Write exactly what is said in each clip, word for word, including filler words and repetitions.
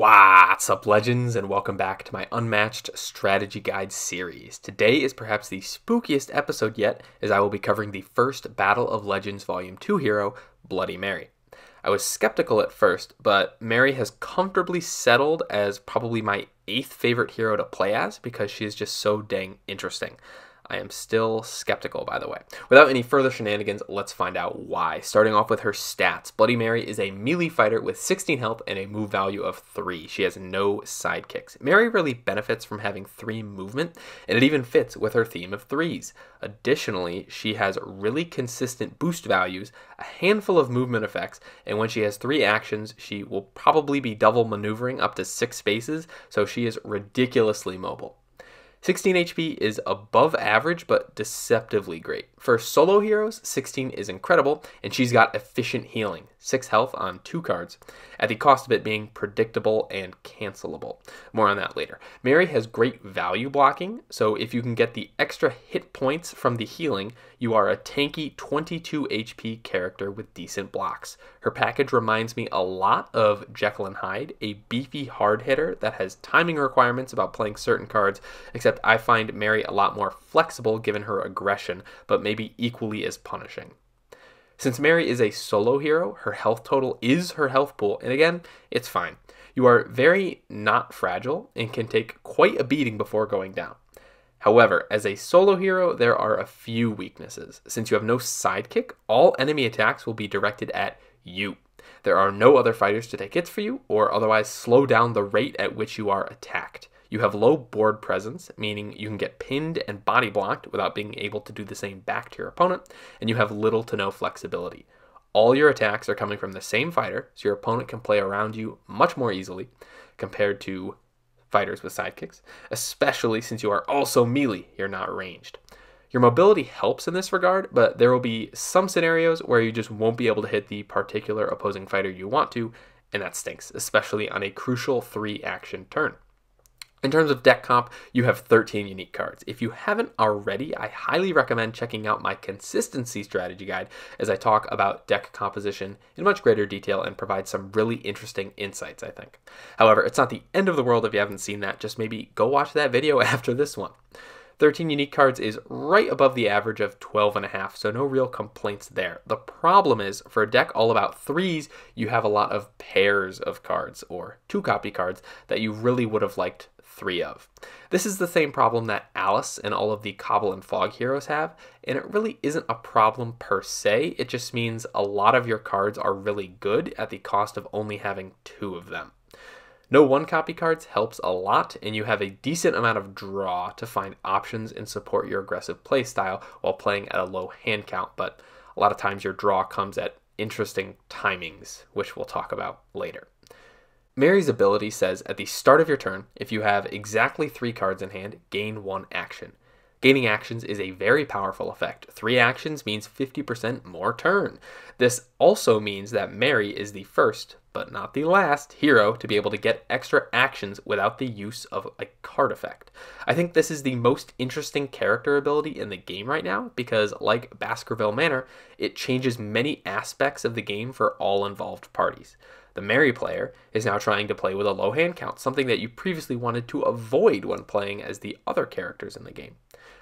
What's up, legends, and welcome back to my Unmatched strategy guide series. Today is perhaps the spookiest episode yet, as I will be covering the first Battle of Legends Volume two hero, Bloody Mary. I was skeptical at first, but Mary has comfortably settled as probably my eighth favorite hero to play as because she is just so dang interesting. I am still skeptical, by the way. Without any further shenanigans, let's find out why. Starting off with her stats, Bloody Mary is a melee fighter with sixteen health and a move value of three. She has no sidekicks. Mary really benefits from having three movement, and it even fits with her theme of threes. Additionally, she has really consistent boost values, a handful of movement effects, and when she has three actions, she will probably be double maneuvering up to six spaces, so she is ridiculously mobile. sixteen H P is above average, but deceptively great. For solo heroes, sixteen is incredible, and she's got efficient healing, six health on two cards, at the cost of it being predictable and cancelable. More on that later. Mary has great value blocking, so if you can get the extra hit points from the healing, you are a tanky twenty-two H P character with decent blocks. Her package reminds me a lot of Jekyll and Hyde, a beefy hard hitter that has timing requirements about playing certain cards, except I find Mary a lot more flexible given her aggression, but maybe equally as punishing. Since Mary is a solo hero, her health total is her health pool, and again, it's fine. You are very not fragile and can take quite a beating before going down. However, as a solo hero, there are a few weaknesses. Since you have no sidekick, all enemy attacks will be directed at you. There are no other fighters to take hits for you or otherwise slow down the rate at which you are attacked. You have low board presence, meaning you can get pinned and body blocked without being able to do the same back to your opponent, and you have little to no flexibility. All your attacks are coming from the same fighter, so your opponent can play around you much more easily compared to fighters with sidekicks, especially since you are also melee, you're not ranged. Your mobility helps in this regard, but there will be some scenarios where you just won't be able to hit the particular opposing fighter you want to, and that stinks, especially on a crucial three-action turn. In terms of deck comp, you have thirteen unique cards. If you haven't already, I highly recommend checking out my consistency strategy guide as I talk about deck composition in much greater detail and provide some really interesting insights, I think. However, it's not the end of the world if you haven't seen that. Just maybe go watch that video after this one. thirteen unique cards is right above the average of twelve and a half, so no real complaints there. The problem is, for a deck all about threes, you have a lot of pairs of cards, or two copy cards, that you really would have liked three of. This is the same problem that Alice and all of the Cobble and Fog heroes have, and it really isn't a problem per se, it just means a lot of your cards are really good at the cost of only having two of them. No one copy cards helps a lot, and you have a decent amount of draw to find options and support your aggressive play style while playing at a low hand count, but a lot of times your draw comes at interesting timings, which we'll talk about later. Mary's ability says at the start of your turn, if you have exactly three cards in hand, gain one action. Gaining actions is a very powerful effect. Three actions means fifty percent more turn. This also means that Mary is the first, but not the last, hero to be able to get extra actions without the use of a card effect. I think this is the most interesting character ability in the game right now because, like Baskerville Manor, it changes many aspects of the game for all involved parties. The Mary player is now trying to play with a low hand count, something that you previously wanted to avoid when playing as the other characters in the game.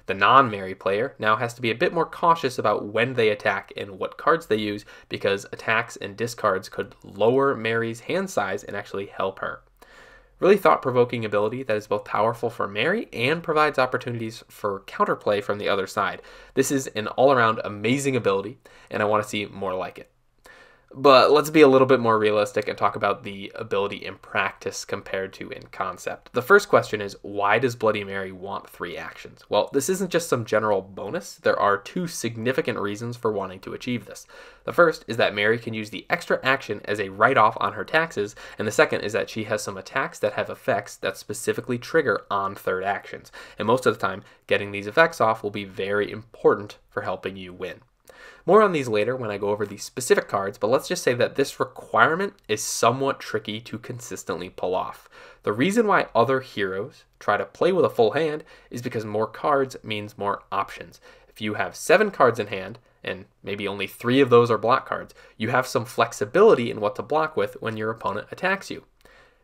The non-Mary player now has to be a bit more cautious about when they attack and what cards they use because attacks and discards could lower Mary's hand size and actually help her. Really thought-provoking ability that is both powerful for Mary and provides opportunities for counterplay from the other side. This is an all-around amazing ability, and I want to see more like it. But let's be a little bit more realistic and talk about the ability in practice compared to in concept. The first question is, why does Bloody Mary want three actions? Well, this isn't just some general bonus. There are two significant reasons for wanting to achieve this. The first is that Mary can use the extra action as a write-off on her taxes, and the second is that she has some attacks that have effects that specifically trigger on third actions. And most of the time, getting these effects off will be very important for helping you win. More on these later when I go over the specific cards, but let's just say that this requirement is somewhat tricky to consistently pull off. The reason why other heroes try to play with a full hand is because more cards means more options. If you have seven cards in hand, and maybe only three of those are block cards, you have some flexibility in what to block with when your opponent attacks you.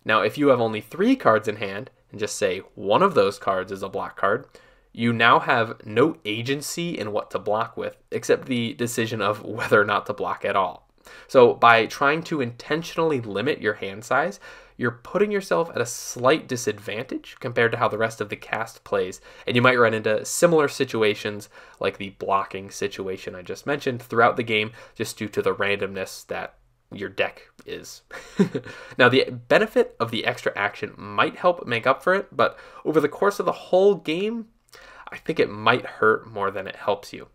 Now, if you have only three cards in hand, and just say one of those cards is a block card, you now have no agency in what to block with, except the decision of whether or not to block at all. So by trying to intentionally limit your hand size, you're putting yourself at a slight disadvantage compared to how the rest of the cast plays, and you might run into similar situations like the blocking situation I just mentioned throughout the game, just due to the randomness that your deck is. Now, the benefit of the extra action might help make up for it, but over the course of the whole game, I think it might hurt more than it helps you.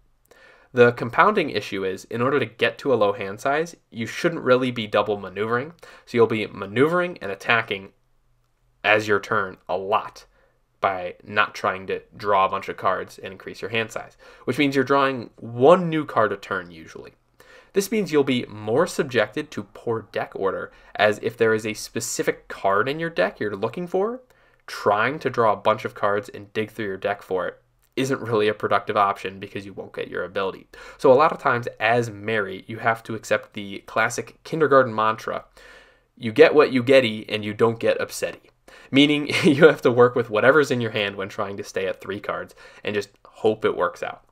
The compounding issue is, in order to get to a low hand size, you shouldn't really be double maneuvering, so you'll be maneuvering and attacking as your turn a lot by not trying to draw a bunch of cards and increase your hand size, which means you're drawing one new card a turn usually. This means you'll be more subjected to poor deck order, as if there is a specific card in your deck you're looking for, trying to draw a bunch of cards and dig through your deck for it isn't really a productive option because you won't get your ability. So a lot of times as Mary, you have to accept the classic kindergarten mantra, you get what you getty and you don't get upsetty. Meaning you have to work with whatever's in your hand when trying to stay at three cards and just hope it works out.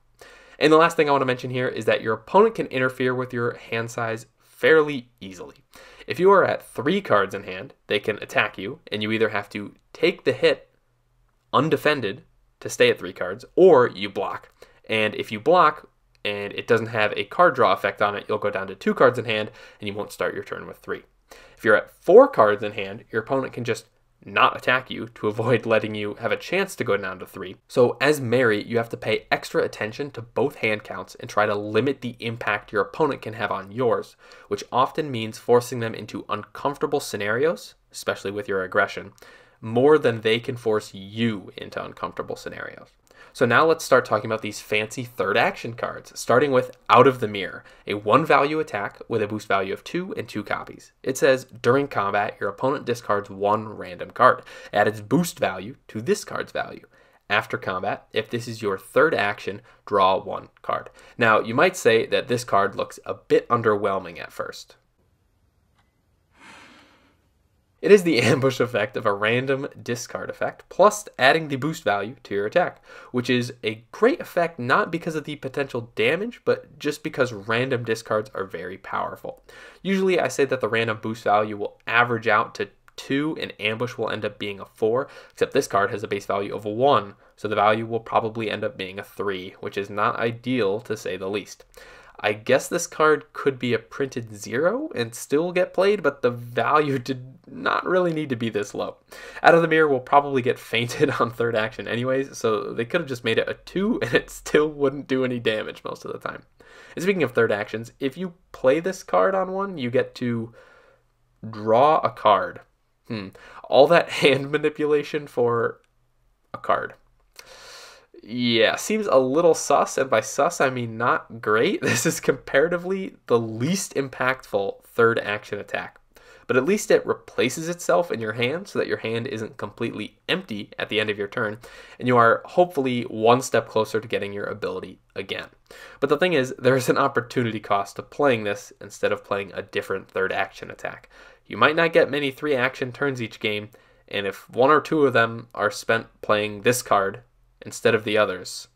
And the last thing I want to mention here is that your opponent can interfere with your hand size fairly easily. If you are at three cards in hand, they can attack you, and you either have to take the hit undefended to stay at three cards, or you block. And if you block and it doesn't have a card draw effect on it, you'll go down to two cards in hand and you won't start your turn with three. If you're at four cards in hand, your opponent can just not attack you to avoid letting you have a chance to go down to three. So as Mary, you have to pay extra attention to both hand counts and try to limit the impact your opponent can have on yours, which often means forcing them into uncomfortable scenarios, especially with your aggression, more than they can force you into uncomfortable scenarios. So now let's start talking about these fancy third action cards, starting with Out of the Mirror, a one value attack with a boost value of two and two copies. It says, during combat, your opponent discards one random card. Add its boost value to this card's value. After combat, if this is your third action, draw one card. Now, you might say that this card looks a bit underwhelming at first. It is the ambush effect of a random discard effect, plus adding the boost value to your attack, which is a great effect not because of the potential damage, but just because random discards are very powerful. Usually I say that the random boost value will average out to two and ambush will end up being a four, except this card has a base value of one, so the value will probably end up being a three, which is not ideal to say the least. I guess this card could be a printed zero and still get played, but the value did not really need to be this low. Out of the Mirror will probably get fainted on third action anyways, so they could have just made it a two and it still wouldn't do any damage most of the time. And speaking of third actions, if you play this card on one, you get to draw a card. Hmm. All that hand manipulation for a card. Yeah, seems a little sus, and by sus I mean not great. This is comparatively the least impactful third action attack, but at least it replaces itself in your hand so that your hand isn't completely empty at the end of your turn, and you are hopefully one step closer to getting your ability again. But the thing is, there's an opportunity cost to playing this instead of playing a different third action attack. You might not get many three action turns each game, and if one or two of them are spent playing this card instead of the others,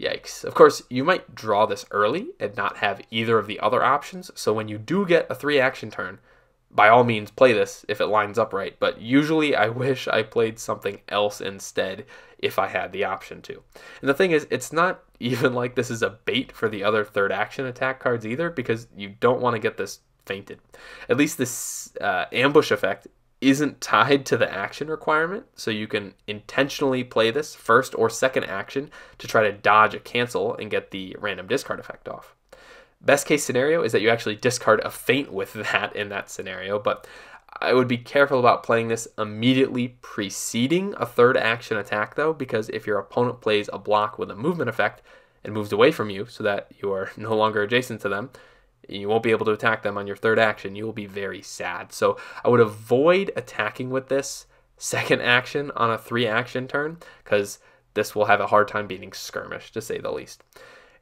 yikes. Of course, you might draw this early and not have either of the other options, so when you do get a three action turn, by all means play this if it lines up right, but usually I wish I played something else instead if I had the option to. And the thing is, it's not even like this is a bait for the other third action attack cards either, because you don't want to get this fainted. At least this uh, ambush effect isn't tied to the action requirement, so you can intentionally play this first or second action to try to dodge a cancel and get the random discard effect off. Best case scenario is that you actually discard a feint with that in that scenario, but I would be careful about playing this immediately preceding a third action attack though, because if your opponent plays a block with a movement effect and moves away from you so that you are no longer adjacent to them, you won't be able to attack them on your third action. You will be very sad. So I would avoid attacking with this second action on a three action turn, because this will have a hard time beating skirmish, to say the least.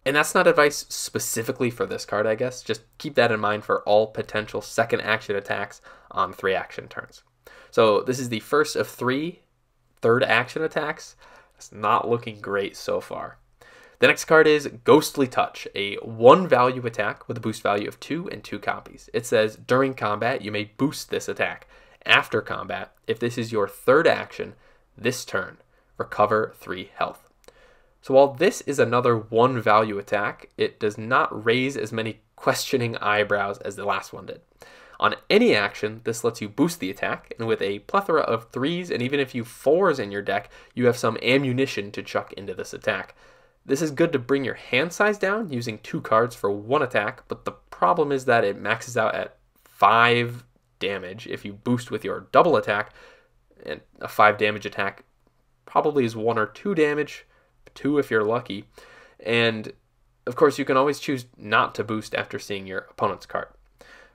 And that's not advice specifically for this card, I guess. Just keep that in mind for all potential second action attacks on three action turns. So this is the first of three third action attacks. It's not looking great so far. The next card is Ghostly Touch, a one value attack with a boost value of two and two copies. It says, during combat, you may boost this attack. After combat, if this is your third action this turn, recover three health. So while this is another one value attack, it does not raise as many questioning eyebrows as the last one did. On any action, this lets you boost the attack, and with a plethora of threes, and even if you fours in your deck, you have some ammunition to chuck into this attack. This is good to bring your hand size down using two cards for one attack, but the problem is that it maxes out at five damage if you boost with your double attack, and a five damage attack probably is one or two damage, two if you're lucky. And of course you can always choose not to boost after seeing your opponent's card.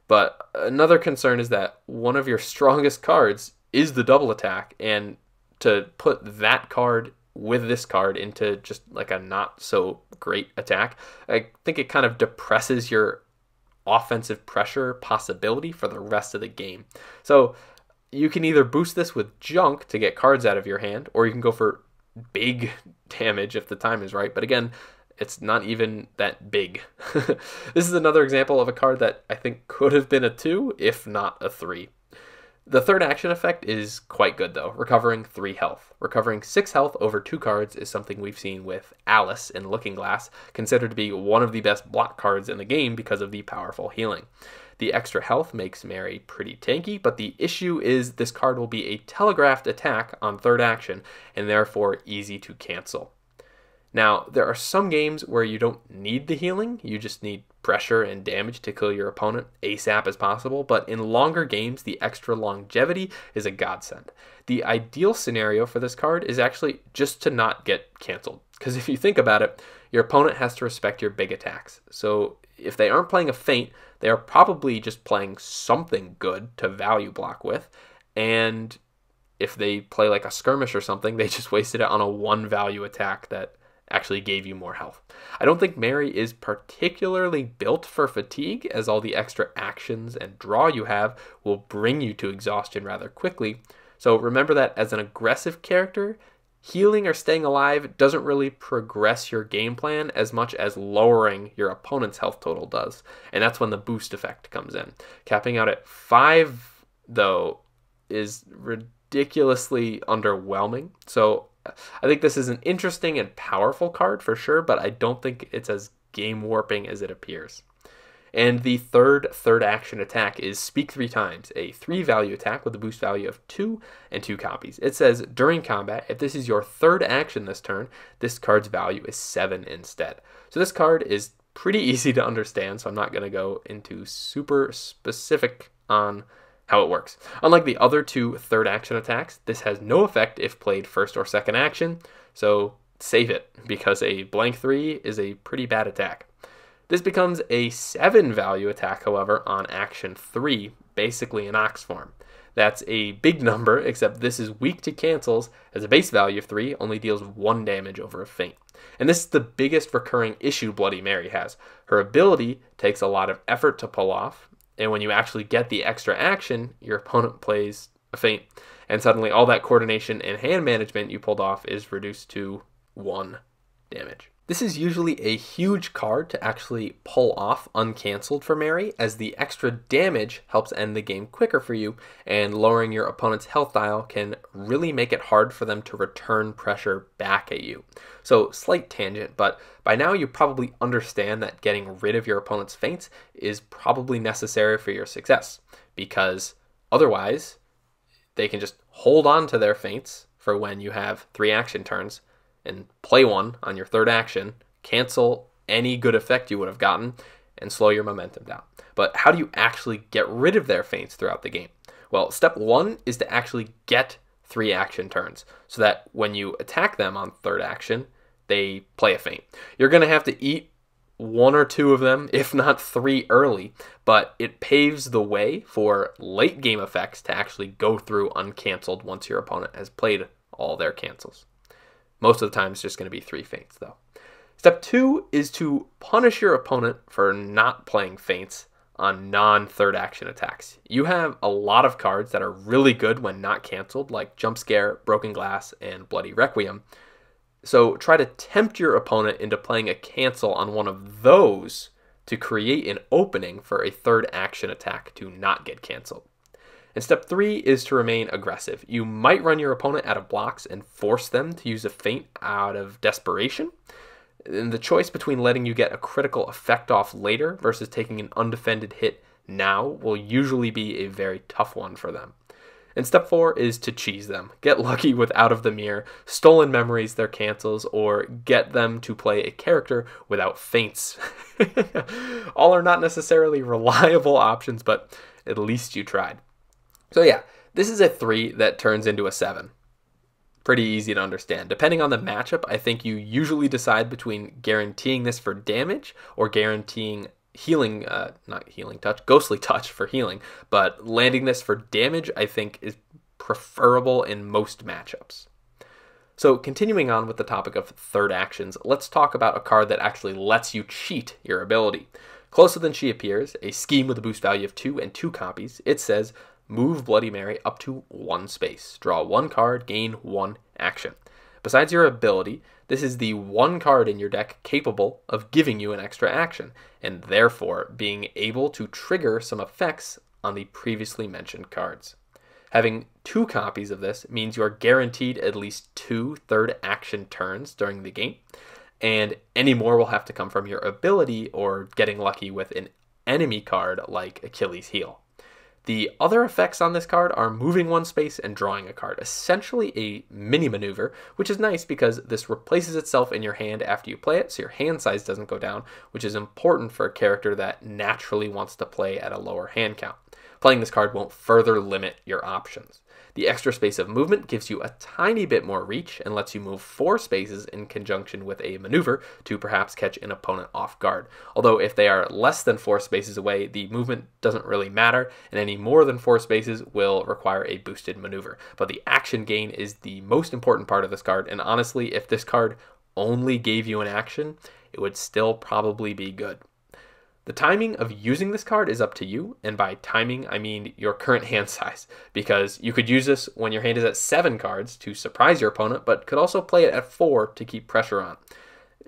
But another concern is that one of your strongest cards is the double attack, and to put that card with this card into just like a not so great attack, I think it kind of depresses your offensive pressure possibility for the rest of the game. So you can either boost this with junk to get cards out of your hand, or you can go for big damage if the time is right, but again, it's not even that big. This is another example of a card that I think could have been a two, if not a three. The third action effect is quite good though, recovering three health. Recovering six health over two cards is something we've seen with Alice in Looking Glass, considered to be one of the best block cards in the game because of the powerful healing. The extra health makes Mary pretty tanky, but the issue is this card will be a telegraphed attack on third action, and therefore easy to cancel. Now, there are some games where you don't need the healing, you just need pressure and damage to kill your opponent ASAP as possible, but in longer games, the extra longevity is a godsend. The ideal scenario for this card is actually just to not get canceled, because if you think about it, your opponent has to respect your big attacks, so if they aren't playing a feint, they are probably just playing something good to value block with, and if they play like a skirmish or something, they just wasted it on a one value attack that actually gave you more health. I don't think Mary is particularly built for fatigue, as all the extra actions and draw you have will bring you to exhaustion rather quickly, so remember that as an aggressive character, healing or staying alive doesn't really progress your game plan as much as lowering your opponent's health total does, and that's when the boost effect comes in. Capping out at five, though, is ridiculously underwhelming, so I think this is an interesting and powerful card for sure, but I don't think it's as game warping as it appears. And the third third action attack is Speak Three Times, a three value attack with a boost value of two and two copies. It says, during combat, if this is your third action this turn, this card's value is seven instead. So this card is pretty easy to understand, so I'm not going to go into super specific on how it works. Unlike the other two third action attacks, this has no effect if played first or second action, so save it, because a blank three is a pretty bad attack. This becomes a seven value attack, however, on action three, basically an ox form. That's a big number, except this is weak to cancels, as a base value of three only deals one damage over a feint. And this is the biggest recurring issue Bloody Mary has. Her ability takes a lot of effort to pull off, and when you actually get the extra action, your opponent plays a feint, and suddenly all that coordination and hand management you pulled off is reduced to one damage. This is usually a huge card to actually pull off uncancelled for Mary, as the extra damage helps end the game quicker for you, and lowering your opponent's health dial can really make it hard for them to return pressure back at you. So, slight tangent, but by now you probably understand that getting rid of your opponent's feints is probably necessary for your success, because otherwise they can just hold on to their feints for when you have three action turns, and play one on your third action, cancel any good effect you would have gotten, and slow your momentum down. But how do you actually get rid of their feints throughout the game? Well, step one is to actually get three action turns, so that when you attack them on third action, they play a feint. You're going to have to eat one or two of them, if not three early, but it paves the way for late game effects to actually go through uncancelled once your opponent has played all their cancels. Most of the time, it's just going to be three feints, though. Step two is to punish your opponent for not playing feints on non-third action attacks. You have a lot of cards that are really good when not canceled, like Jump Scare, Broken Glass, and Bloody Requiem. So try to tempt your opponent into playing a cancel on one of those to create an opening for a third action attack to not get canceled. And step three is to remain aggressive. You might run your opponent out of blocks and force them to use a feint out of desperation. And the choice between letting you get a critical effect off later versus taking an undefended hit now will usually be a very tough one for them. And step four is to cheese them. Get lucky with Out of the Mirror, Stolen Memories, their cancels, or get them to play a character without feints. All are not necessarily reliable options, but at least you tried. So yeah, this is a three that turns into a seven. Pretty easy to understand. Depending on the matchup, I think you usually decide between guaranteeing this for damage or guaranteeing healing, uh, not healing touch, ghostly touch for healing, but landing this for damage, I think, is preferable in most matchups. So continuing on with the topic of third actions, let's talk about a card that actually lets you cheat your ability. Closer Than She Appears, a scheme with a boost value of two and two copies, it says, move Bloody Mary up to one space. Draw one card, gain one action. Besides your ability, this is the one card in your deck capable of giving you an extra action, and therefore being able to trigger some effects on the previously mentioned cards. Having two copies of this means you are guaranteed at least two third action turns during the game, and any more will have to come from your ability or getting lucky with an enemy card like Achilles' Heel. The other effects on this card are moving one space and drawing a card, essentially a mini maneuver, which is nice because this replaces itself in your hand after you play it, so your hand size doesn't go down, which is important for a character that naturally wants to play at a lower hand count. Playing this card won't further limit your options. The extra space of movement gives you a tiny bit more reach and lets you move four spaces in conjunction with a maneuver to perhaps catch an opponent off guard. Although if they are less than four spaces away, the movement doesn't really matter, and any more than four spaces will require a boosted maneuver. But the action gain is the most important part of this card, and honestly, if this card only gave you an action, it would still probably be good. The timing of using this card is up to you, and by timing I mean your current hand size, because you could use this when your hand is at seven cards to surprise your opponent, but could also play it at four to keep pressure on.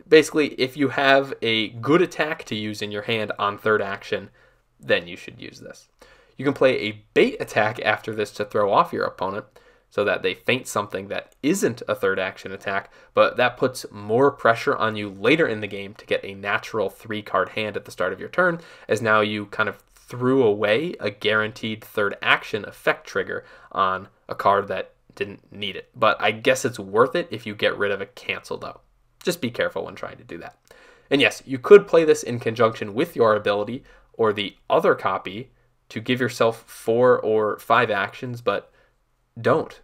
Basically, if you have a good attack to use in your hand on third action, then you should use this. You can play a bait attack after this to throw off your opponent, so that they feint something that isn't a third action attack, but that puts more pressure on you later in the game to get a natural three card hand at the start of your turn, as now you kind of threw away a guaranteed third action effect trigger on a card that didn't need it. But I guess it's worth it if you get rid of a cancel though. Just be careful when trying to do that. And yes, you could play this in conjunction with your ability or the other copy to give yourself four or five actions, but don't.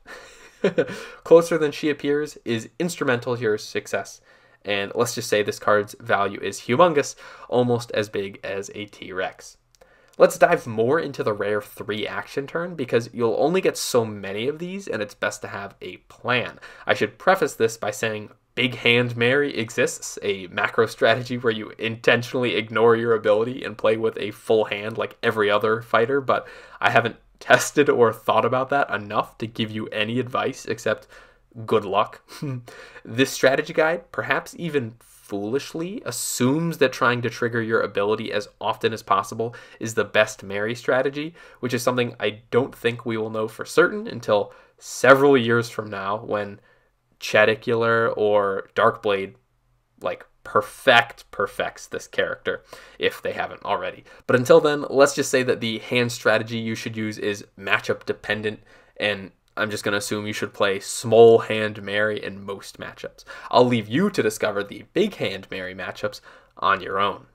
Closer Than She Appears is instrumental to your success, and let's just say this card's value is humongous, almost as big as a T-Rex. Let's dive more into the rare three action turn, because you'll only get so many of these and it's best to have a plan. I should preface this by saying Big Hand Mary exists, a macro strategy where you intentionally ignore your ability and play with a full hand like every other fighter, but I haven't tested or thought about that enough to give you any advice except good luck. This strategy guide, perhaps even foolishly, assumes that trying to trigger your ability as often as possible is the best Mary strategy, which is something I don't think we will know for certain until several years from now when Cheticular or Darkblade like perfect perfects this character, if they haven't already. But until then, let's just say that the hand strategy you should use is matchup dependent, and I'm just going to assume you should play Small Hand Mary in most matchups. I'll leave you to discover the Big Hand Mary matchups on your own,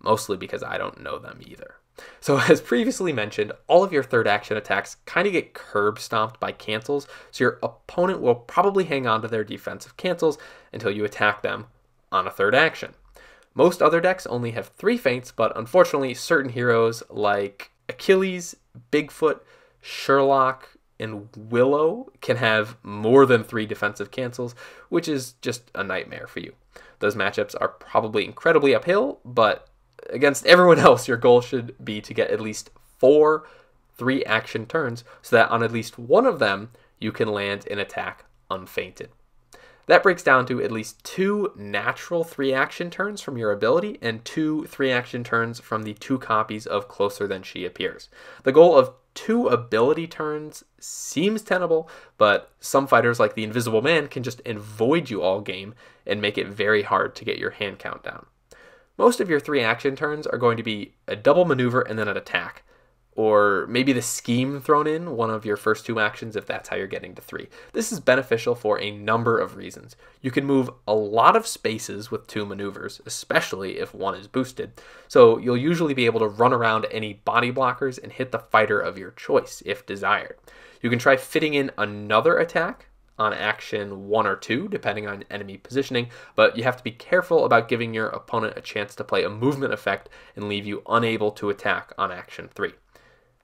mostly because I don't know them either. So as previously mentioned, all of your third action attacks kind of get curb stomped by cancels, so your opponent will probably hang on to their defensive cancels until you attack them on a third action. Most other decks only have three feints, but unfortunately certain heroes like Achilles, Bigfoot, Sherlock, and Willow can have more than three defensive cancels, which is just a nightmare for you. Those matchups are probably incredibly uphill, but against everyone else, your goal should be to get at least four three-action turns so that on at least one of them, you can land an attack unfeinted. That breaks down to at least two natural three-action turns from your ability and two three-action turns from the two copies of Closer Than She Appears. The goal of two ability turns seems tenable, but some fighters like the Invisible Man can just avoid you all game and make it very hard to get your hand count down. Most of your three-action turns are going to be a double maneuver and then an attack, or maybe the scheme thrown in one of your first two actions if that's how you're getting to three. This is beneficial for a number of reasons. You can move a lot of spaces with two maneuvers, especially if one is boosted. So you'll usually be able to run around any body blockers and hit the fighter of your choice if desired. You can try fitting in another attack on action one or two, depending on enemy positioning, but you have to be careful about giving your opponent a chance to play a movement effect and leave you unable to attack on action three.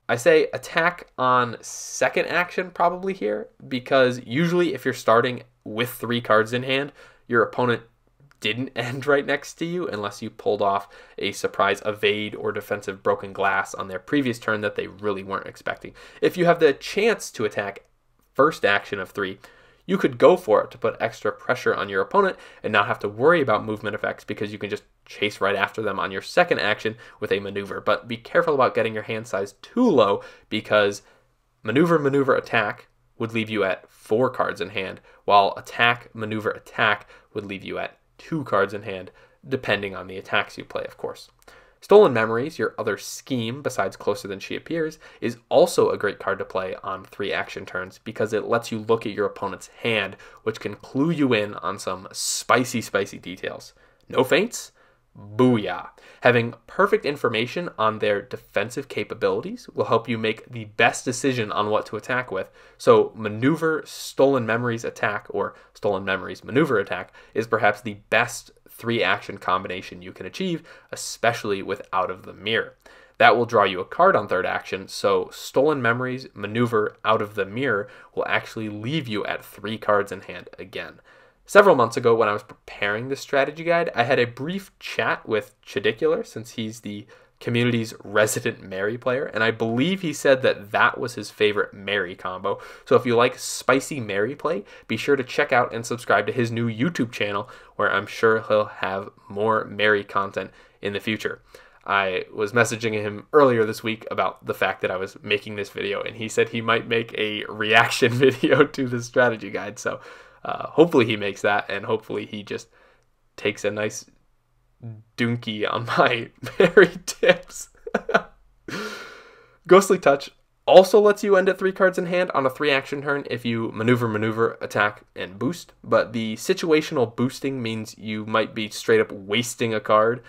I say attack on second action probably here because usually if you're starting with three cards in hand, your opponent didn't end right next to you unless you pulled off a surprise evade or defensive broken glass on their previous turn that they really weren't expecting. If you have the chance to attack first action of three, you could go for it to put extra pressure on your opponent and not have to worry about movement effects because you can just chase right after them on your second action with a maneuver. But be careful about getting your hand size too low because maneuver, maneuver, attack would leave you at four cards in hand, while attack, maneuver, attack would leave you at two cards in hand, depending on the attacks you play, of course. Stolen Memories, your other scheme besides Closer Than She Appears, is also a great card to play on three action turns because it lets you look at your opponent's hand, which can clue you in on some spicy, spicy details. No feints? Booyah! Having perfect information on their defensive capabilities will help you make the best decision on what to attack with, so Maneuver Stolen Memories Attack, or Stolen Memories Maneuver Attack, is perhaps the best three-action combination you can achieve, especially with Out of the Mirror. That will draw you a card on third action, so Stolen Memories, Maneuver, Out of the Mirror will actually leave you at three cards in hand again. Several months ago when I was preparing this strategy guide, I had a brief chat with Cheticular, since he's the community's resident Mary player, and I believe he said that that was his favorite Mary combo. So if you like spicy Mary play, be sure to check out and subscribe to his new YouTube channel, where I'm sure he'll have more Mary content in the future. I was messaging him earlier this week about the fact that I was making this video, and he said he might make a reaction video to this strategy guide, so uh, hopefully he makes that, and hopefully he just takes a nice Doonkey on my Mary tips. Ghostly Touch also lets you end at three cards in hand on a three action turn if you maneuver, maneuver, attack, and boost, but the situational boosting means you might be straight up wasting a card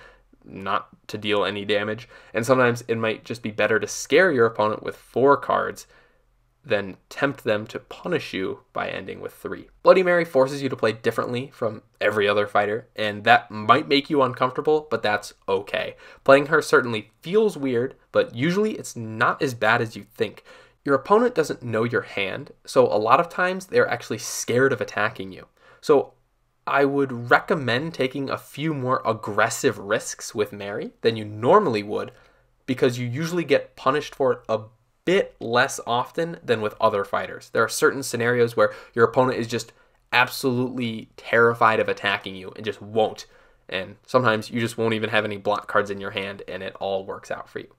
not to deal any damage, and sometimes it might just be better to scare your opponent with four cards then tempt them to punish you by ending with three. Bloody Mary forces you to play differently from every other fighter, and that might make you uncomfortable, but that's okay. Playing her certainly feels weird, but usually it's not as bad as you think. Your opponent doesn't know your hand, so a lot of times they're actually scared of attacking you. So I would recommend taking a few more aggressive risks with Mary than you normally would, because you usually get punished for it a bit less often than with other fighters. There are certain scenarios where your opponent is just absolutely terrified of attacking you and just won't, and sometimes you just won't even have any block cards in your hand and it all works out for you.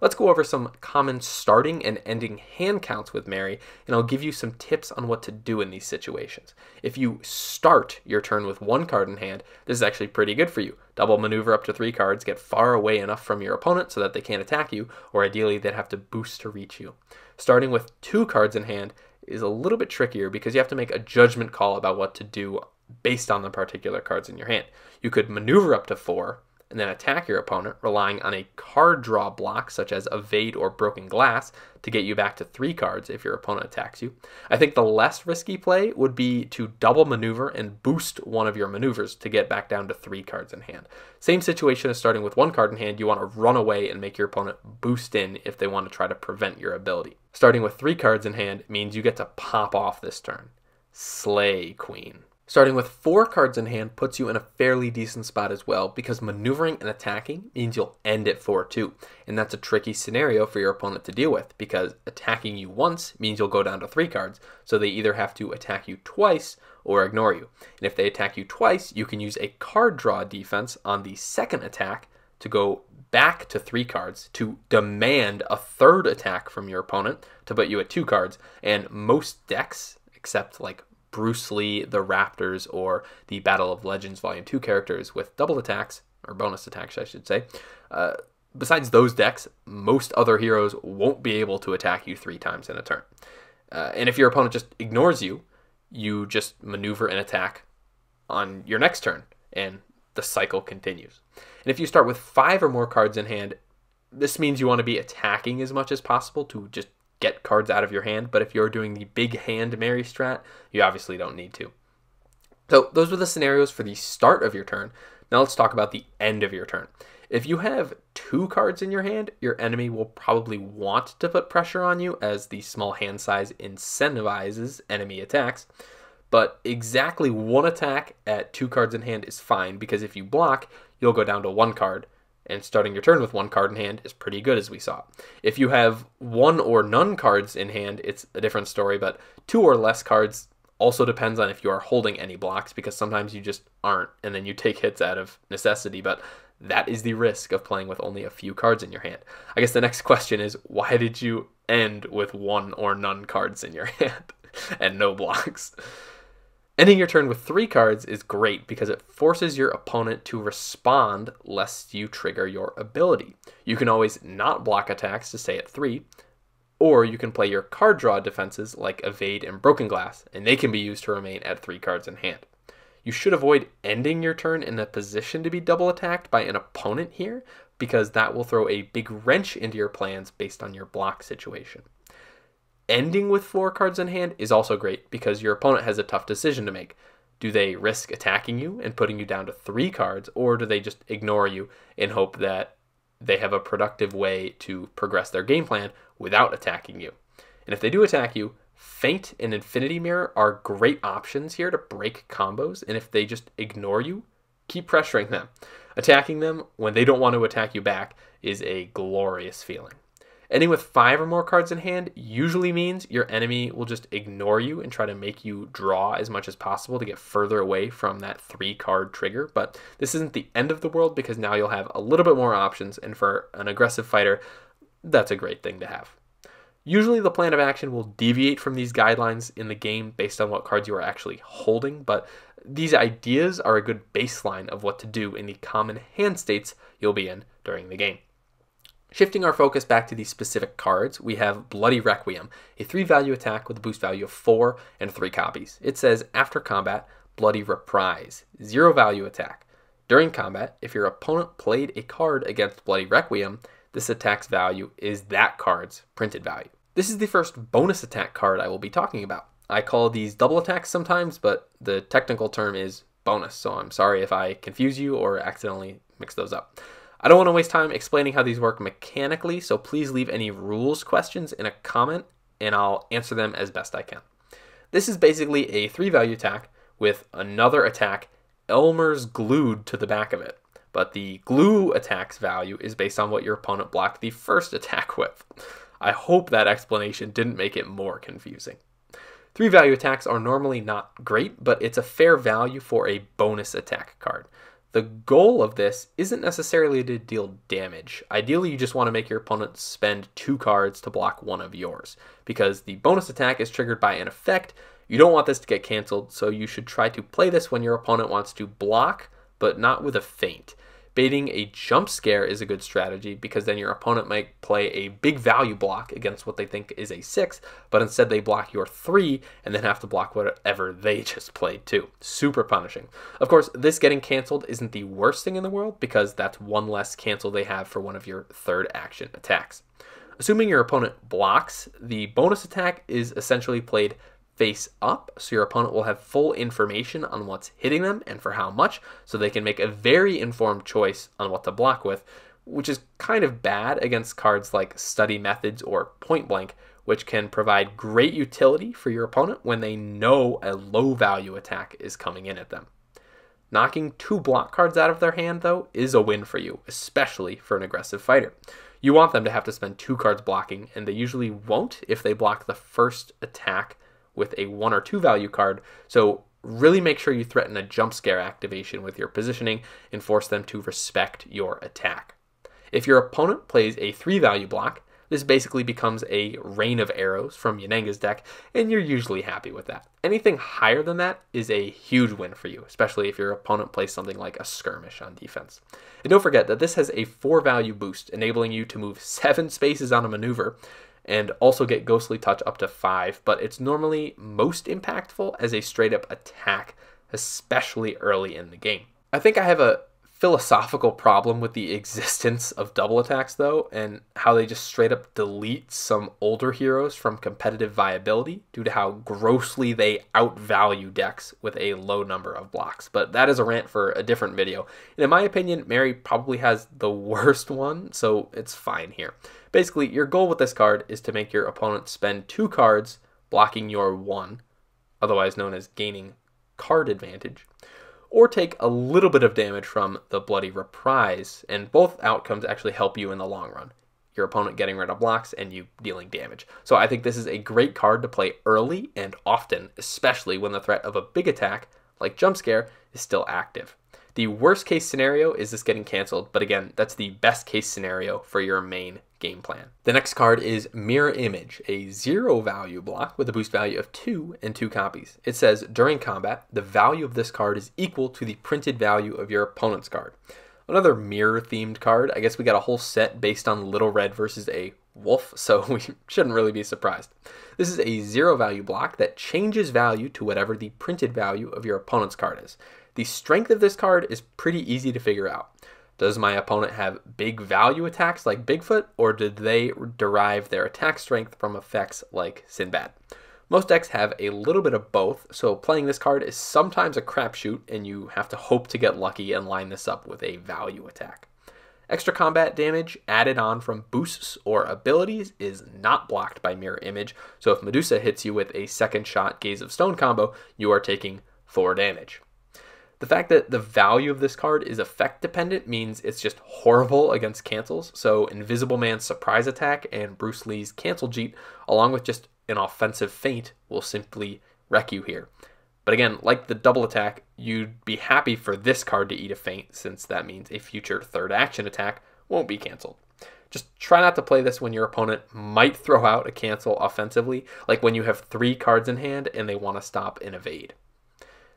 Let's go over some common starting and ending hand counts with Mary, and I'll give you some tips on what to do in these situations. If you start your turn with one card in hand, this is actually pretty good for you. Double maneuver up to three cards, get far away enough from your opponent so that they can't attack you, or ideally they'd have to boost to reach you. Starting with two cards in hand is a little bit trickier because you have to make a judgment call about what to do based on the particular cards in your hand. You could maneuver up to four, and then attack your opponent, relying on a card draw block such as Evade or Broken Glass to get you back to three cards if your opponent attacks you. I think the less risky play would be to double maneuver and boost one of your maneuvers to get back down to three cards in hand. Same situation as starting with one card in hand, you want to run away and make your opponent boost in if they want to try to prevent your ability. Starting with three cards in hand means you get to pop off this turn. Slay Queen. Starting with four cards in hand puts you in a fairly decent spot as well, because maneuvering and attacking means you'll end at four two, and that's a tricky scenario for your opponent to deal with, because attacking you once means you'll go down to three cards, so they either have to attack you twice or ignore you. And if they attack you twice, you can use a card draw defense on the second attack to go back to three cards, to demand a third attack from your opponent to put you at two cards, and most decks, except like Bruce Lee, the Raptors, or the Battle of Legends Volume two characters with double attacks, or bonus attacks, I should say. Uh, besides those decks, most other heroes won't be able to attack you three times in a turn. Uh, and if your opponent just ignores you, you just maneuver and attack on your next turn, and the cycle continues. And if you start with five or more cards in hand, this means you want to be attacking as much as possible to just get cards out of your hand, but if you're doing the big hand Mary strat, you obviously don't need to. So those were the scenarios for the start of your turn. Now let's talk about the end of your turn. If you have two cards in your hand, your enemy will probably want to put pressure on you, as the small hand size incentivizes enemy attacks, but exactly one attack at two cards in hand is fine, because if you block, you'll go down to one card, and starting your turn with one card in hand is pretty good, as we saw. If you have one or none cards in hand, it's a different story, but two or less cards also depends on if you are holding any blocks, because sometimes you just aren't, and then you take hits out of necessity, but that is the risk of playing with only a few cards in your hand. I guess the next question is, why did you end with one or none cards in your hand and no blocks? Ending your turn with three cards is great because it forces your opponent to respond lest you trigger your ability. You can always not block attacks to stay at three, or you can play your card draw defenses like Evade and Broken Glass, and they can be used to remain at three cards in hand. You should avoid ending your turn in a position to be double attacked by an opponent here, because that will throw a big wrench into your plans based on your block situation. Ending with four cards in hand is also great because your opponent has a tough decision to make. Do they risk attacking you and putting you down to three cards, or do they just ignore you and hope that they have a productive way to progress their game plan without attacking you? And if they do attack you, Feint and Infinity Mirror are great options here to break combos, and if they just ignore you, keep pressuring them. Attacking them when they don't want to attack you back is a glorious feeling. Ending with five or more cards in hand usually means your enemy will just ignore you and try to make you draw as much as possible to get further away from that three card trigger, but this isn't the end of the world because now you'll have a little bit more options, and for an aggressive fighter, that's a great thing to have. Usually the plan of action will deviate from these guidelines in the game based on what cards you are actually holding, but these ideas are a good baseline of what to do in the common hand states you'll be in during the game. Shifting our focus back to these specific cards, we have Bloody Requiem, a three value attack with a boost value of four and three copies. It says, after combat, Bloody Reprise, zero value attack. During combat, if your opponent played a card against Bloody Requiem, this attack's value is that card's printed value. This is the first bonus attack card I will be talking about. I call these double attacks sometimes, but the technical term is bonus, so I'm sorry if I confuse you or accidentally mix those up. I don't want to waste time explaining how these work mechanically, so please leave any rules questions in a comment, and I'll answer them as best I can. This is basically a three value attack with another attack, Elmer's glued to the back of it, but the glue attack's value is based on what your opponent blocked the first attack with. I hope that explanation didn't make it more confusing. three value attacks are normally not great, but it's a fair value for a bonus attack card. The goal of this isn't necessarily to deal damage. Ideally, you just want to make your opponent spend two cards to block one of yours, because the bonus attack is triggered by an effect. You don't want this to get canceled, so you should try to play this when your opponent wants to block, but not with a feint. Baiting a jump scare is a good strategy, because then your opponent might play a big value block against what they think is a six, but instead they block your three and then have to block whatever they just played too. Super punishing. Of course, this getting canceled isn't the worst thing in the world, because that's one less cancel they have for one of your third action attacks. Assuming your opponent blocks, the bonus attack is essentially played face up, so your opponent will have full information on what's hitting them and for how much, so they can make a very informed choice on what to block with, which is kind of bad against cards like Study Methods or Point Blank, which can provide great utility for your opponent when they know a low-value attack is coming in at them. Knocking two block cards out of their hand, though, is a win for you, especially for an aggressive fighter. You want them to have to spend two cards blocking, and they usually won't if they block the first attack with a one or two value card, so really make sure you threaten a jump scare activation with your positioning and force them to respect your attack. If your opponent plays a three value block, this basically becomes a rain of arrows from Yenenga's deck, and you're usually happy with that. Anything higher than that is a huge win for you, especially if your opponent plays something like a skirmish on defense. And don't forget that this has a four value boost, enabling you to move seven spaces on a maneuver, and also get Ghostly Touch up to five, but it's normally most impactful as a straight-up attack, especially early in the game. I think I have a philosophical problem with the existence of double attacks, though, and how they just straight-up delete some older heroes from competitive viability due to how grossly they outvalue decks with a low number of blocks. But that is a rant for a different video, and in my opinion, Mary probably has the worst one, so it's fine here. Basically, your goal with this card is to make your opponent spend two cards blocking your one, otherwise known as gaining card advantage, or take a little bit of damage from the Bloody Reprise, and both outcomes actually help you in the long run. Your opponent getting rid of blocks and you dealing damage. So I think this is a great card to play early and often, especially when the threat of a big attack, like Jump Scare, is still active. The worst case scenario is this getting canceled, but again, that's the best case scenario for your main game plan. The next card is Mirror Image, a zero value block with a boost value of two and two copies. It says, during combat, the value of this card is equal to the printed value of your opponent's card. Another mirror themed card. I guess we got a whole set based on Little Red versus a wolf, so we shouldn't really be surprised. This is a zero value block that changes value to whatever the printed value of your opponent's card is. The strength of this card is pretty easy to figure out. Does my opponent have big value attacks like Bigfoot, or did they derive their attack strength from effects like Sinbad? Most decks have a little bit of both, so playing this card is sometimes a crapshoot, and you have to hope to get lucky and line this up with a value attack. Extra combat damage added on from boosts or abilities is not blocked by Mirror Image, so if Medusa hits you with a second shot Gaze of Stone combo, you are taking four damage. The fact that the value of this card is effect dependent means it's just horrible against cancels, so Invisible Man's surprise attack and Bruce Lee's cancel jeet, along with just an offensive feint, will simply wreck you here. But again, like the double attack, you'd be happy for this card to eat a feint, since that means a future third action attack won't be canceled. Just try not to play this when your opponent might throw out a cancel offensively, like when you have three cards in hand and they want to stop and evade.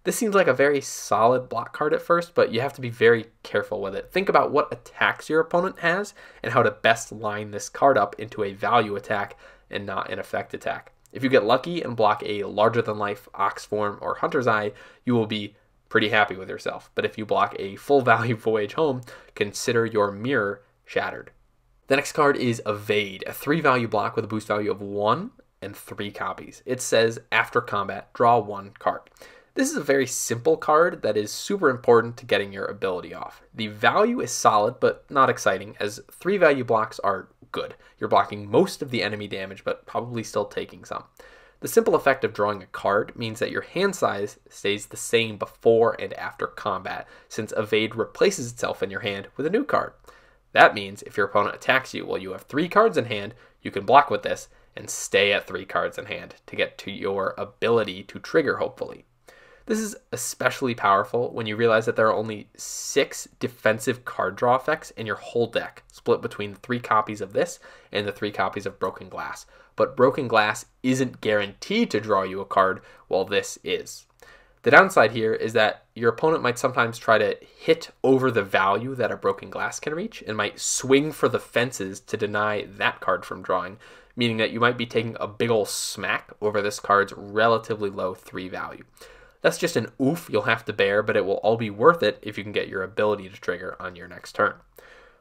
This seems like a very solid block card at first, but you have to be very careful with it. Think about what attacks your opponent has and how to best line this card up into a value attack and not an effect attack. If you get lucky and block a larger-than-life Ox Form or Hunter's Eye, you will be pretty happy with yourself. But if you block a full-value Voyage Home, consider your mirror shattered. The next card is Evade, a three-value block with a boost value of one and three copies. It says, after combat, draw one card. This is a very simple card that is super important to getting your ability off. The value is solid, but not exciting, as three value blocks are good. You're blocking most of the enemy damage, but probably still taking some. The simple effect of drawing a card means that your hand size stays the same before and after combat, since Evade replaces itself in your hand with a new card. That means if your opponent attacks you while you have three cards in hand, you can block with this and stay at three cards in hand to get to your ability to trigger, hopefully. This is especially powerful when you realize that there are only six defensive card draw effects in your whole deck, split between three copies of this and the three copies of Broken Glass. But Broken Glass isn't guaranteed to draw you a card, while this is. The downside here is that your opponent might sometimes try to hit over the value that a Broken Glass can reach and might swing for the fences to deny that card from drawing, meaning that you might be taking a big ol' smack over this card's relatively low three value. That's just an oof you'll have to bear, but it will all be worth it if you can get your ability to trigger on your next turn.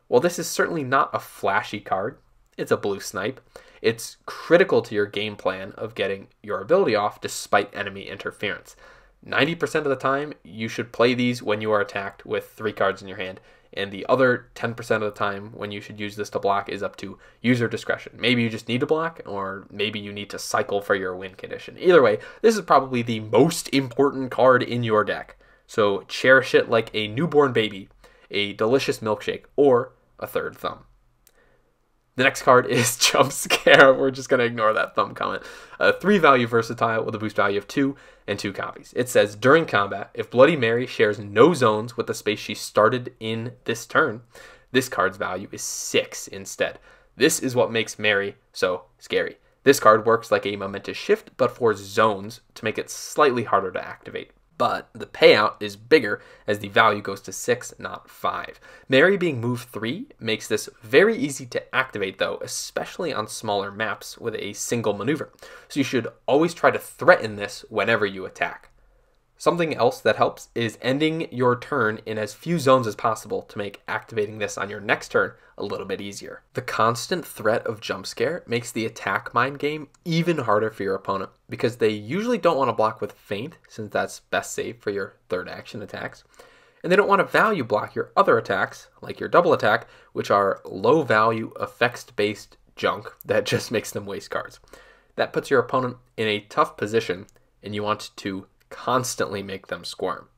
While this is certainly not a flashy card, it's a blue snipe. It's critical to your game plan of getting your ability off despite enemy interference. ninety percent of the time, you should play these when you are attacked with three cards in your hand, And the other ten percent of the time when you should use this to block is up to user discretion. Maybe you just need to block, or maybe you need to cycle for your win condition. Either way, this is probably the most important card in your deck. So cherish it like a newborn baby, a delicious milkshake, or a third thumb. The next card is Jump Scare. We're just going to ignore that thumb comment. Uh, three value versatile with a boost value of two and two copies. It says, during combat, if Bloody Mary shares no zones with the space she started in this turn, this card's value is six instead. This is what makes Mary so scary. This card works like a momentous shift, but for zones to make it slightly harder to activate. But the payout is bigger as the value goes to six, not five. Mary being moved three makes this very easy to activate though, especially on smaller maps with a single maneuver. So you should always try to threaten this whenever you attack. Something else that helps is ending your turn in as few zones as possible to make activating this on your next turn a little bit easier. The constant threat of Jump Scare makes the attack mind game even harder for your opponent because they usually don't want to block with Feint, since that's best saved for your third action attacks, and they don't want to value block your other attacks, like your double attack, which are low value effects-based junk that just makes them waste cards. That puts your opponent in a tough position and you want to constantly make them squirm.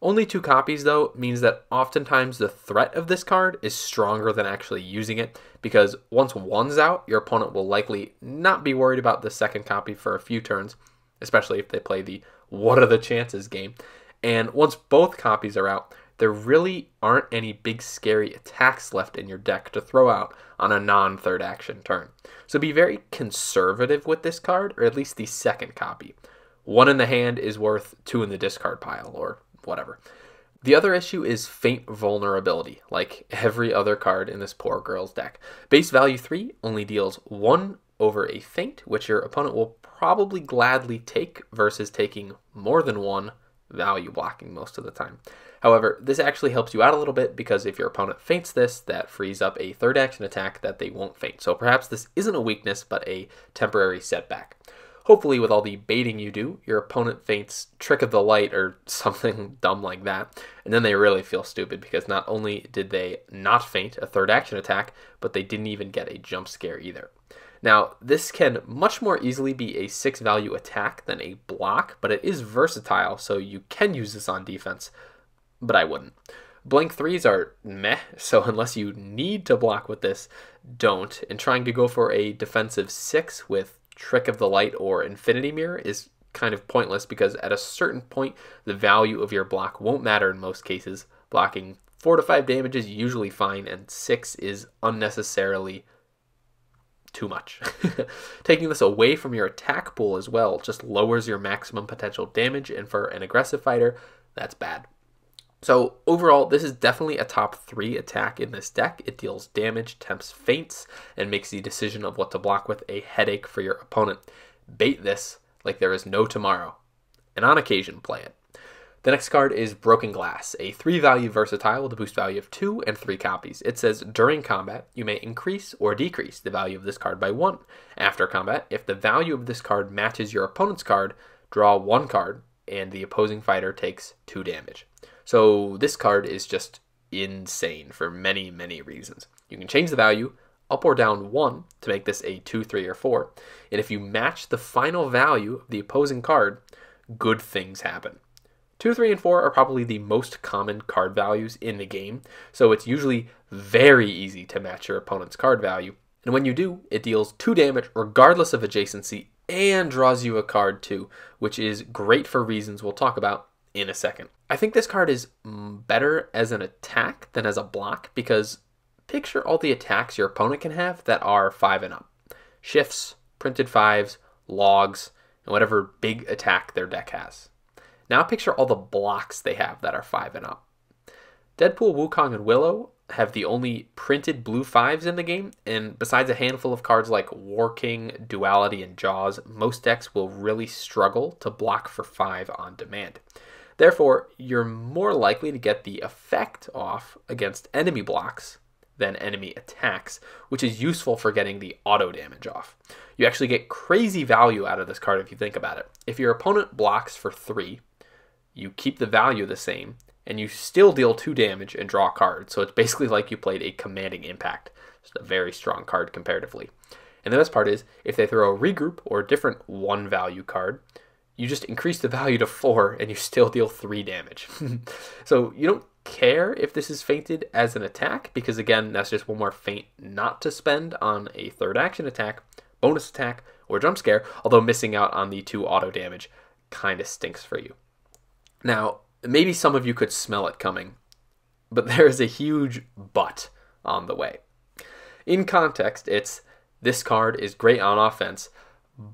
Only two copies though means that oftentimes the threat of this card is stronger than actually using it, because once one's out, your opponent will likely not be worried about the second copy for a few turns, especially if they play the what are the chances game. And once both copies are out, there really aren't any big scary attacks left in your deck to throw out on a non-third action turn. So be very conservative with this card, or at least the second copy. One in the hand is worth two in the discard pile, or whatever. The other issue is Feint vulnerability, like every other card in this poor girl's deck. Base value three only deals one over a Feint, which your opponent will probably gladly take versus taking more than one, value blocking most of the time. However, this actually helps you out a little bit, because if your opponent feints this, that frees up a third action attack that they won't feint. So perhaps this isn't a weakness, but a temporary setback. Hopefully with all the baiting you do, your opponent feints Trick of the Light or something dumb like that, and then they really feel stupid because not only did they not feint a third action attack, but they didn't even get a jump scare either. Now, this can much more easily be a six value attack than a block, but it is versatile, so you can use this on defense, but I wouldn't. Blank threes are meh, so unless you need to block with this, don't, and trying to go for a defensive six with Trick of the Light or Infinity Mirror is kind of pointless, because at a certain point the value of your block won't matter in most cases. Blocking four to five damage is usually fine, and six is unnecessarily too much. Taking this away from your attack pool as well just lowers your maximum potential damage, and for an aggressive fighter, that's bad. So overall, this is definitely a top three attack in this deck. It deals damage, tempts feints, and makes the decision of what to block with a headache for your opponent. Bait this like there is no tomorrow, and on occasion play it. The next card is Broken Glass, a three value versatile with a boost value of two and three copies. It says, during combat, you may increase or decrease the value of this card by one. After combat, if the value of this card matches your opponent's card, draw one card, and the opposing fighter takes two damage. So this card is just insane for many, many reasons. You can change the value up or down one to make this a two, three, or four. And if you match the final value of the opposing card, good things happen. Two, three, and four are probably the most common card values in the game, so it's usually very easy to match your opponent's card value. And when you do, it deals two damage regardless of adjacency and draws you a card too, which is great for reasons we'll talk about in a second. I think this card is better as an attack than as a block, because picture all the attacks your opponent can have that are five and up. Shifts, printed fives, logs, and whatever big attack their deck has. Now picture all the blocks they have that are five and up. Deadpool, Wukong, and Willow have the only printed blue fives in the game, and besides a handful of cards like War King, Duality, and Jaws, most decks will really struggle to block for five on demand. Therefore, you're more likely to get the effect off against enemy blocks than enemy attacks, which is useful for getting the auto damage off. You actually get crazy value out of this card if you think about it. If your opponent blocks for three, you keep the value the same, and you still deal two damage and draw a card. So it's basically like you played a commanding impact. Just a very strong card comparatively. And the best part is, if they throw a regroup or a different one value card, you just increase the value to four and you still deal three damage. So you don't care if this is feinted as an attack, because again, that's just one more feint not to spend on a third action attack, bonus attack, or jump scare, although missing out on the two auto damage kind of stinks for you. Now, maybe some of you could smell it coming, but there is a huge but on the way. In context, it's this card is great on offense,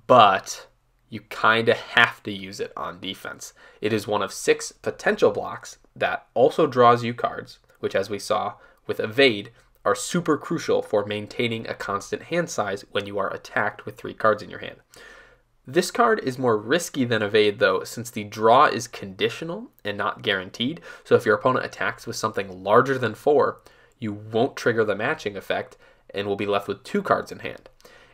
but you kind of have to use it on defense. It is one of six potential blocks that also draws you cards, which, as we saw with evade, are super crucial for maintaining a constant hand size when you are attacked with three cards in your hand. This card is more risky than evade, though, since the draw is conditional and not guaranteed. So if your opponent attacks with something larger than four, you won't trigger the matching effect and will be left with two cards in hand.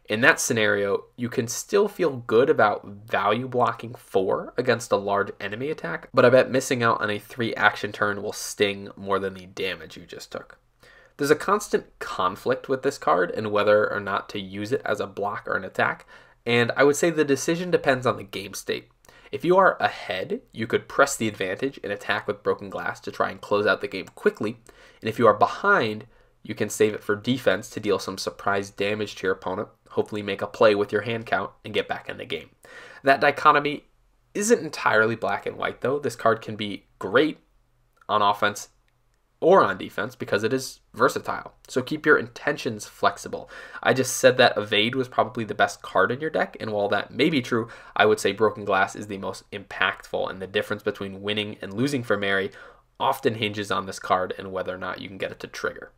In that scenario, you can still feel good about value blocking four against a large enemy attack, but I bet missing out on a three action turn will sting more than the damage you just took. There's a constant conflict with this card and whether or not to use it as a block or an attack, and I would say the decision depends on the game state. If you are ahead, you could press the advantage and attack with Broken Glass to try and close out the game quickly, and if you are behind, you can save it for defense to deal some surprise damage to your opponent, hopefully make a play with your hand count, and get back in the game. That dichotomy isn't entirely black and white, though. This card can be great on offense or on defense because it is versatile. So keep your intentions flexible. I just said that evade was probably the best card in your deck, and while that may be true, I would say Broken Glass is the most impactful, and the difference between winning and losing for Mary often hinges on this card and whether or not you can get it to trigger.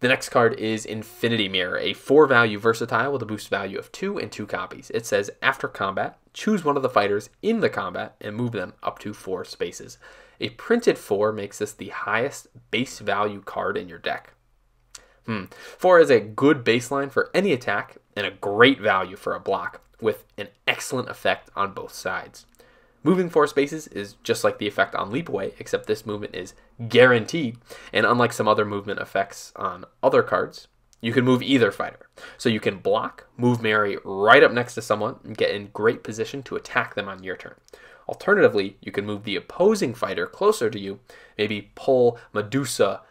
The next card is Infinity Mirror, a four-value versatile with a boost value of two and two copies. It says, after combat, choose one of the fighters in the combat and move them up to four spaces. A printed four makes this the highest base value card in your deck. Hmm. four is a good baseline for any attack and a great value for a block, with an excellent effect on both sides. Moving four spaces is just like the effect on Leap Away, except this movement is guaranteed, and unlike some other movement effects on other cards, you can move either fighter. So you can block, move Mary right up next to someone, and get in great position to attack them on your turn. Alternatively, you can move the opposing fighter closer to you, maybe pull Medusa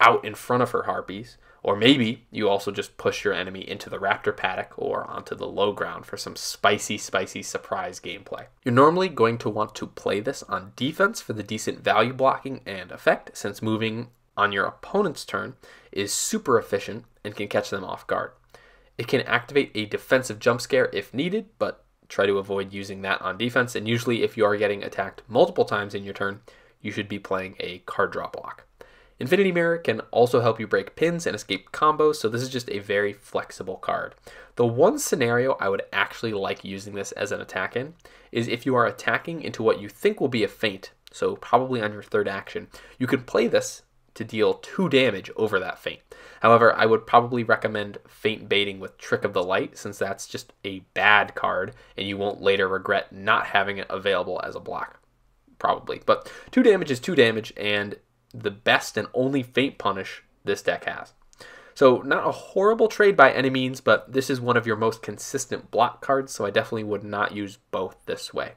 out in front of her harpies, or maybe you also just push your enemy into the Raptor Paddock or onto the low ground for some spicy, spicy surprise gameplay. You're normally going to want to play this on defense for the decent value blocking and effect, since moving on your opponent's turn is super efficient and can catch them off guard. It can activate a defensive jump scare if needed, but try to avoid using that on defense, and usually if you are getting attacked multiple times in your turn, you should be playing a card draw block. Infinity Mirror can also help you break pins and escape combos, so this is just a very flexible card. The one scenario I would actually like using this as an attack in is if you are attacking into what you think will be a feint, so probably on your third action. You can play this to deal two damage over that feint. However, I would probably recommend feint baiting with Trick of the Light, since that's just a bad card and you won't later regret not having it available as a block. Probably. But two damage is two damage, and the best and only feint punish this deck has. So not a horrible trade by any means, but this is one of your most consistent block cards, so I definitely would not use both this way.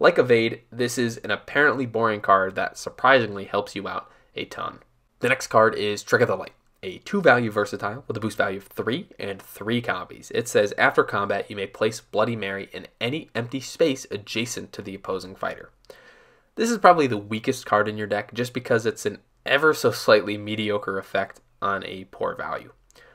Like evade, this is an apparently boring card that surprisingly helps you out a ton. The next card is Trick of the Light, a two-value versatile with a boost value of three and three copies. It says, after combat, you may place Bloody Mary in any empty space adjacent to the opposing fighter. This is probably the weakest card in your deck just because it's an ever so slightly mediocre effect on a poor value.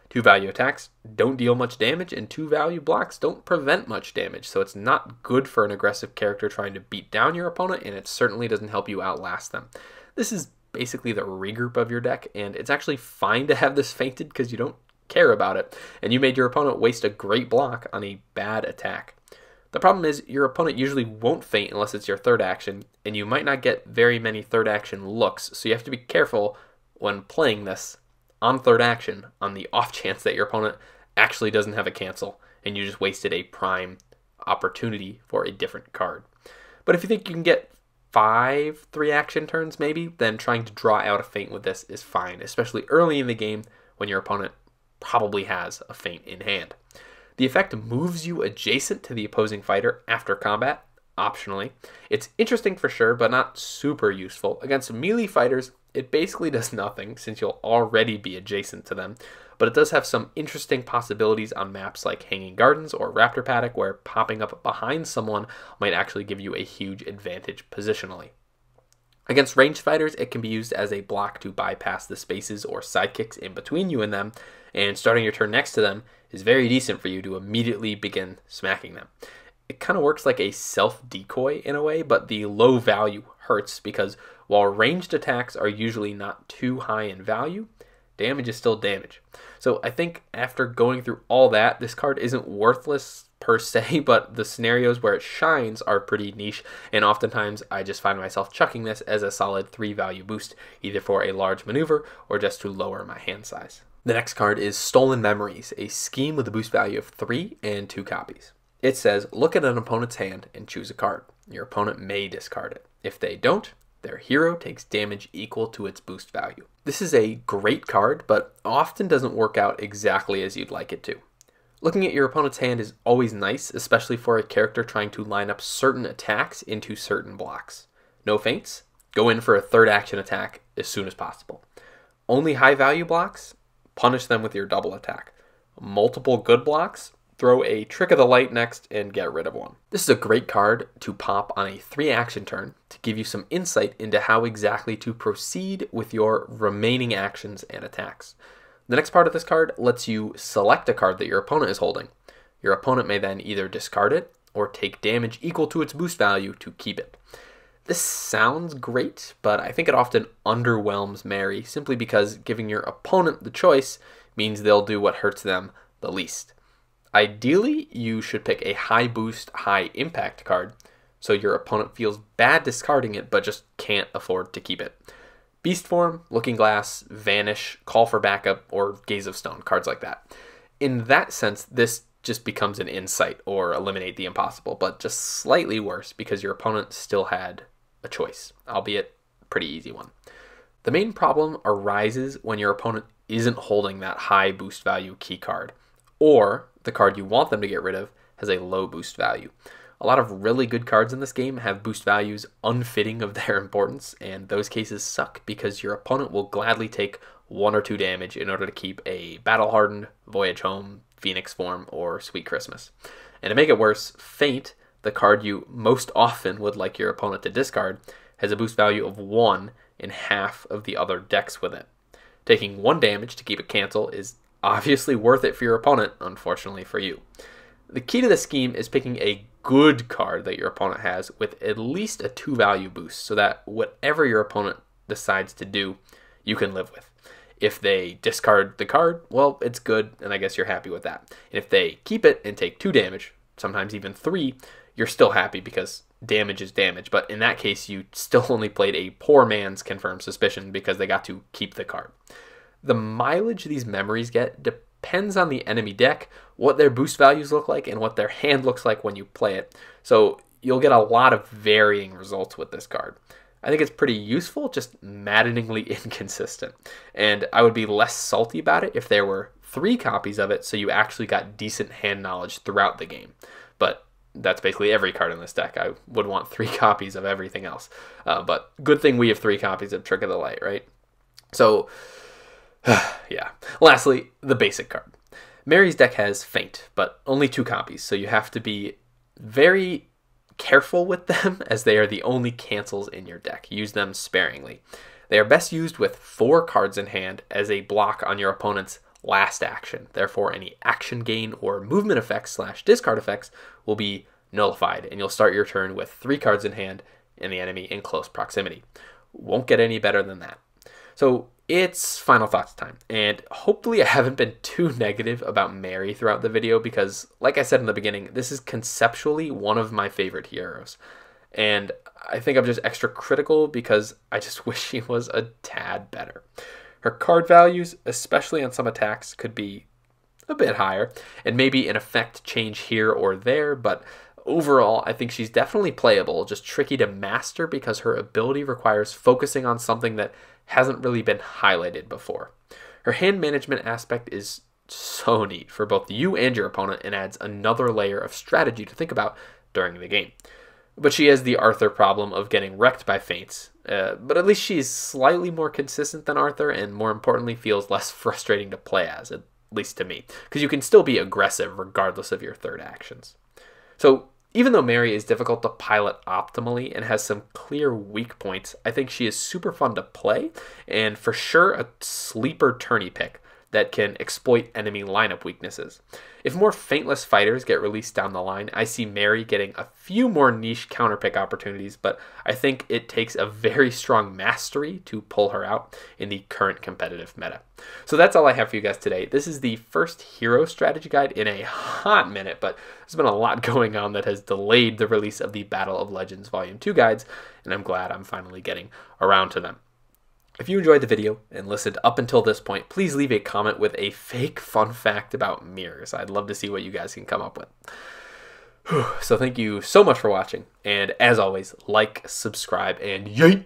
Two value attacks don't deal much damage, and two value blocks don't prevent much damage, so it's not good for an aggressive character trying to beat down your opponent, and it certainly doesn't help you outlast them. This is basically the regroup of your deck, and it's actually fine to have this feinted because you don't care about it, and you made your opponent waste a great block on a bad attack. The problem is your opponent usually won't feint unless it's your third action, and you might not get very many third action looks, so you have to be careful when playing this on third action on the off chance that your opponent actually doesn't have a cancel, and you just wasted a prime opportunity for a different card. But if you think you can get five three action turns maybe, then trying to draw out a feint with this is fine, especially early in the game when your opponent probably has a feint in hand. The effect moves you adjacent to the opposing fighter after combat, optionally. It's interesting for sure, but not super useful. Against melee fighters, it basically does nothing since you'll already be adjacent to them, but it does have some interesting possibilities on maps like Hanging Gardens or Raptor Paddock, where popping up behind someone might actually give you a huge advantage positionally. Against ranged fighters, it can be used as a block to bypass the spaces or sidekicks in between you and them, and starting your turn next to them is very decent for you to immediately begin smacking them. It kind of works like a self-decoy in a way, but the low value hurts because while ranged attacks are usually not too high in value, damage is still damage. So I think after going through all that, this card isn't worthless per se, but the scenarios where it shines are pretty niche, and oftentimes I just find myself chucking this as a solid three value boost, either for a large maneuver or just to lower my hand size. The next card is Stolen Memories, a scheme with a boost value of three and two copies. It says, look at an opponent's hand and choose a card. Your opponent may discard it. If they don't, their hero takes damage equal to its boost value. This is a great card, but often doesn't work out exactly as you'd like it to. Looking at your opponent's hand is always nice, especially for a character trying to line up certain attacks into certain blocks. No feints, go in for a third action attack as soon as possible. Only high value blocks, punish them with your double attack. Multiple good blocks, throw a Trick of the Light next and get rid of one. This is a great card to pop on a three action turn to give you some insight into how exactly to proceed with your remaining actions and attacks. The next part of this card lets you select a card that your opponent is holding. Your opponent may then either discard it or take damage equal to its boost value to keep it. This sounds great, but I think it often underwhelms Mary simply because giving your opponent the choice means they'll do what hurts them the least. Ideally, you should pick a high boost, high impact card, so your opponent feels bad discarding it, but just can't afford to keep it. Beast Form, Looking Glass, Vanish, Call for Backup, or Gaze of Stone, cards like that. In that sense, this just becomes an insight or eliminate the impossible, but just slightly worse because your opponent still had a choice, albeit a pretty easy one. The main problem arises when your opponent isn't holding that high boost value key card, or the card you want them to get rid of has a low boost value. A lot of really good cards in this game have boost values unfitting of their importance, and those cases suck because your opponent will gladly take one or two damage in order to keep a battle-hardened, voyage home, Phoenix Form, or Sweet Christmas. And to make it worse, Feint, the card you most often would like your opponent to discard, has a boost value of one in half of the other decks with it. Taking one damage to keep it cancel is obviously worth it for your opponent, unfortunately for you. The key to this scheme is picking a good card that your opponent has with at least a two value boost so that whatever your opponent decides to do, you can live with. If they discard the card, well, it's good, and I guess you're happy with that. And if they keep it and take two damage, sometimes even three, you're still happy because damage is damage, but in that case, you still only played a poor man's Confirmed Suspicion because they got to keep the card. The mileage these memories get depends on the enemy deck, what their boost values look like, and what their hand looks like when you play it. So you'll get a lot of varying results with this card. I think it's pretty useful, just maddeningly inconsistent. And I would be less salty about it if there were three copies of it, so you actually got decent hand knowledge throughout the game. But that's basically every card in this deck. I would want three copies of everything else. Uh, but good thing we have three copies of Trick of the Light, right? So yeah. Lastly, the basic card. Mary's deck has Feint, but only two copies, so you have to be very careful with them as they are the only cancels in your deck. Use them sparingly. They are best used with four cards in hand as a block on your opponent's last action. Therefore, any action gain or movement effects slash discard effects will be nullified, and you'll start your turn with three cards in hand and the enemy in close proximity. Won't get any better than that. So it's final thoughts time, and hopefully I haven't been too negative about Mary throughout the video because, like I said in the beginning, this is conceptually one of my favorite heroes. And I think I'm just extra critical because I just wish she was a tad better. Her card values, especially on some attacks, could be a bit higher, and maybe an effect change here or there, but overall, I think she's definitely playable, just tricky to master because her ability requires focusing on something that hasn't really been highlighted before. Her hand management aspect is so neat for both you and your opponent and adds another layer of strategy to think about during the game. But she has the Arthur problem of getting wrecked by feints, uh, but at least she's slightly more consistent than Arthur and more importantly feels less frustrating to play as, at least to me, because you can still be aggressive regardless of your third actions. So even though Mary is difficult to pilot optimally and has some clear weak points, I think she is super fun to play and for sure a sleeper tourney pick that can exploit enemy lineup weaknesses. If more feintless fighters get released down the line, I see Mary getting a few more niche counterpick opportunities, but I think it takes a very strong mastery to pull her out in the current competitive meta. So that's all I have for you guys today. This is the first hero strategy guide in a hot minute, but there's been a lot going on that has delayed the release of the Battle of Legends Volume two guides, and I'm glad I'm finally getting around to them. If you enjoyed the video and listened up until this point, please leave a comment with a fake fun fact about mirrors. I'd love to see what you guys can come up with. Whew. So thank you so much for watching, and as always, like, subscribe, and yeet!